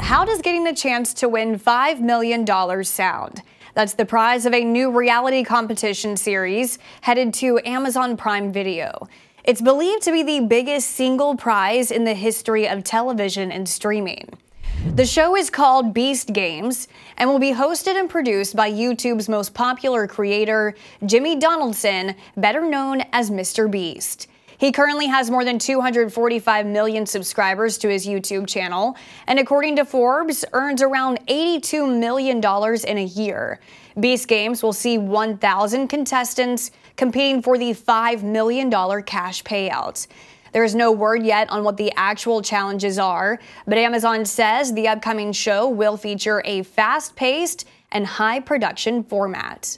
How does getting the chance to win $5 million sound? That's the prize of a new reality competition series headed to Amazon Prime Video. It's believed to be the biggest single prize in the history of television and streaming. The show is called Beast Games and will be hosted and produced by YouTube's most popular creator, Jimmy Donaldson, better known as MrBeast. He currently has more than 245 million subscribers to his YouTube channel, and according to Forbes, earns around $82 million in a year. Beast Games will see 1,000 contestants competing for the $5 million cash payout. There is no word yet on what the actual challenges are, but Amazon says the upcoming show will feature a fast-paced and high production format.